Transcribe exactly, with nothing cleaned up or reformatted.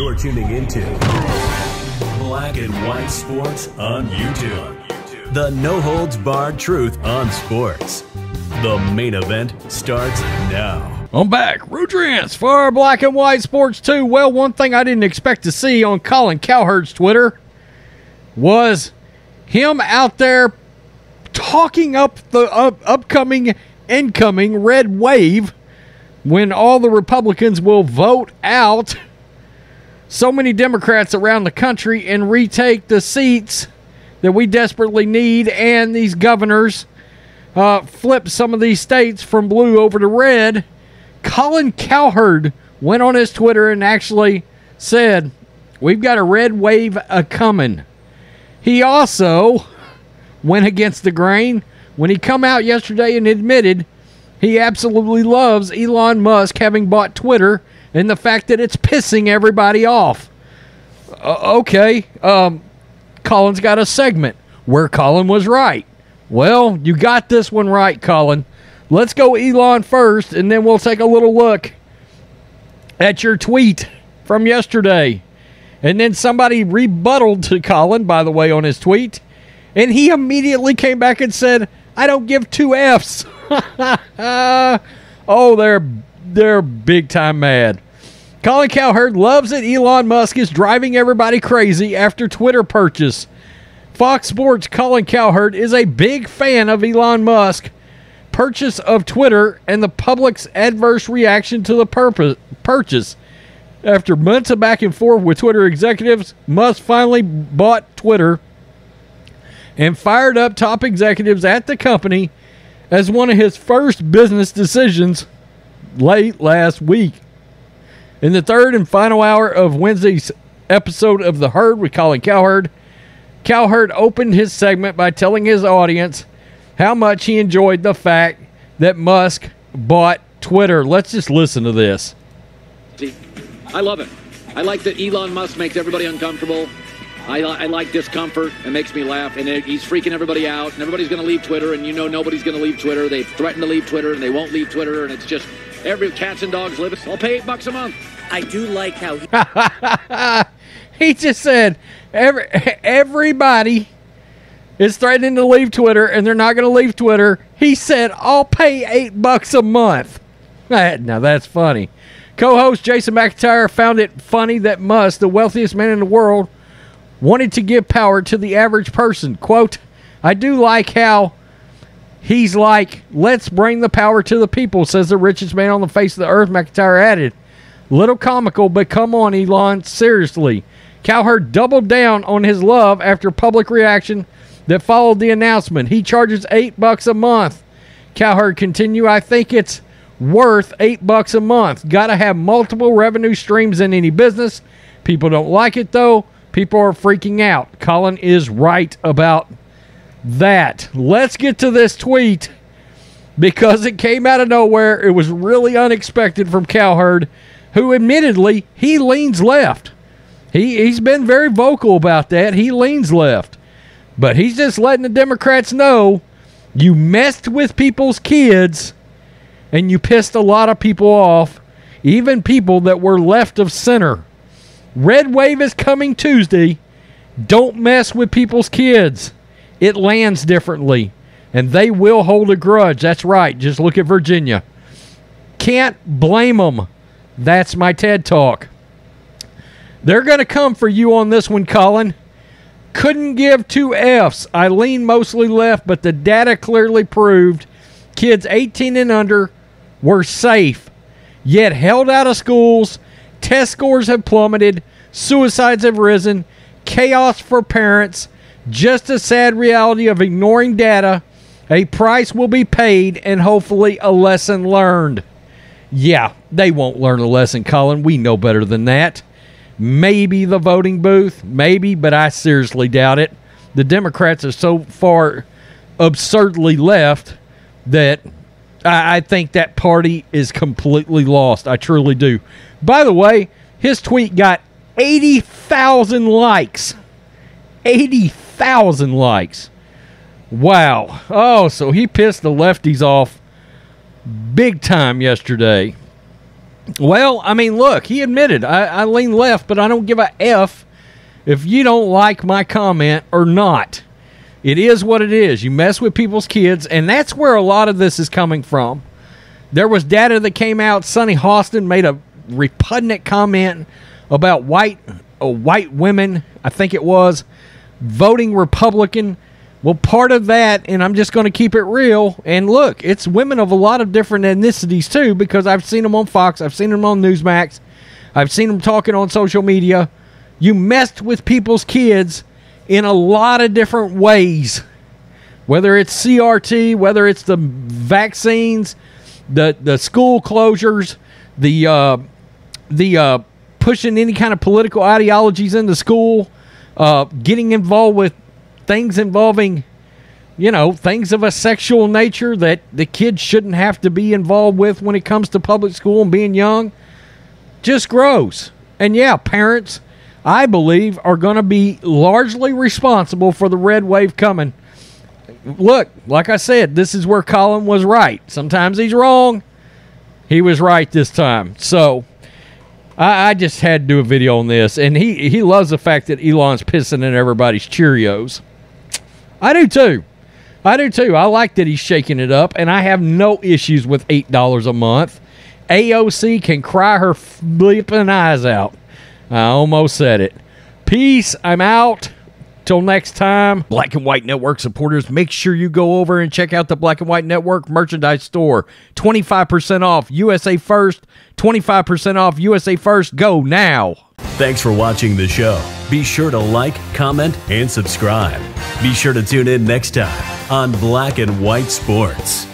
You're tuning into Black and White Sports on YouTube. The no-holds-barred truth on sports. The main event starts now. I'm back. Rudrance for Black and White Sports two. Well, one thing I didn't expect to see on Colin Cowherd's Twitter was him out there talking up the up upcoming, incoming red wave when all the Republicans will vote out so many Democrats around the country and retake the seats that we desperately need, and these governors uh, flip some of these states from blue over to red. Colin Cowherd went on his Twitter and actually said, we've got a red wave a-coming. He also went against the grain when he come out yesterday and admitted he absolutely loves Elon Musk having bought Twitter and the fact that it's pissing everybody off. Uh, okay, um, Colin's got a segment where Colin was right. Well, you got this one right, Colin. Let's go Elon first, and then we'll take a little look at your tweet from yesterday. And then somebody rebutted to Colin, by the way, on his tweet, and he immediately came back and said, I don't give two F's. Oh, they're they're big time mad. Colin Cowherd loves it. Elon Musk is driving everybody crazy after Twitter purchase. Fox Sports' Colin Cowherd is a big fan of Elon Musk purchase of Twitter and the public's adverse reaction to the purpose, purchase. After months of back and forth with Twitter executives, Musk finally bought Twitter and fired up top executives at the company as one of his first business decisions late last week. In the third and final hour of Wednesday's episode of The Herd with Colin Cowherd, Cowherd opened his segment by telling his audience how much he enjoyed the fact that Musk bought Twitter. Let's just listen to this. I love it. I like that Elon Musk makes everybody uncomfortable. I, I like discomfort. It makes me laugh. And it, he's freaking everybody out. And everybody's going to leave Twitter. And you know nobody's going to leave Twitter. They've threatened to leave Twitter. And they won't leave Twitter. And it's just every cats and dogs live. I'll pay eight bucks a month. I do like how he, he just said every, everybody is threatening to leave Twitter. And they're not going to leave Twitter. He said, I'll pay eight bucks a month. Now, that's funny. Co-host Jason McIntyre found it funny that Musk, the wealthiest man in the world, wanted to give power to the average person. Quote, I do like how he's like, let's bring the power to the people, says the richest man on the face of the earth, McIntyre added. Little comical, but come on, Elon, seriously. Cowherd doubled down on his love after public reaction that followed the announcement. He charges eight bucks a month. Cowherd continued, I think it's worth eight bucks a month. Gotta have multiple revenue streams in any business. People don't like it, though. People are freaking out. Colin is right about that. Let's get to this tweet because it came out of nowhere. It was really unexpected from Cowherd, who admittedly, he leans left. He, he's been very vocal about that. He leans left. But he's just letting the Democrats know you messed with people's kids and you pissed a lot of people off, even people that were left of center. Red wave is coming Tuesday. Don't mess with people's kids. It lands differently, and they will hold a grudge. That's right. Just look at Virginia. Can't blame them. That's my TED Talk. They're going to come for you on this one, Colin. Couldn't give two F's. I lean mostly left, but the data clearly proved kids eighteen and under were safe, yet held out of schools. Test scores have plummeted. Suicides have risen. Chaos for parents. Just a sad reality of ignoring data. A price will be paid and hopefully a lesson learned. Yeah, they won't learn a lesson, Colin. We know better than that. Maybe the voting booth. Maybe, but I seriously doubt it. The Democrats are so far absurdly left that I think that party is completely lost. I truly do. By the way, his tweet got eighty thousand likes. eighty thousand likes. Wow. Oh, so he pissed the lefties off big time yesterday. Well, I mean, look, he admitted, I, I lean left, but I don't give a F if you don't like my comment or not. It is what it is. You mess with people's kids, and that's where a lot of this is coming from. There was data that came out. Sunny Hostin made a repugnant comment about white uh, white women, I think it was, voting Republican. Well, part of that, and I'm just going to keep it real, and look, it's women of a lot of different ethnicities too, because I've seen them on Fox, I've seen them on Newsmax, I've seen them talking on social media. You messed with people's kids in a lot of different ways, whether it's C R T, whether it's the vaccines, the the school closures, the uh, the uh, pushing any kind of political ideologies into school, uh, getting involved with things involving, you know, things of a sexual nature that the kids shouldn't have to be involved with when it comes to public school and being young. Just gross. And yeah, parents, I believe, are going to be largely responsible for the red wave coming. Look, like I said, this is where Colin was right. Sometimes he's wrong. He was right this time. So I, I just had to do a video on this. And he, he loves the fact that Elon's pissing in everybody's Cheerios. I do too. I do too. I like that he's shaking it up. And I have no issues with eight dollars a month. A O C can cry her bleeping eyes out. I almost said it. Peace. I'm out. Till next time, Black and White Network supporters, make sure you go over and check out the Black and White Network merchandise store. twenty-five percent off U S A First. twenty-five percent off U S A First. Go now. Thanks for watching the show. Be sure to like, comment, and subscribe. Be sure to tune in next time on Black and White Sports.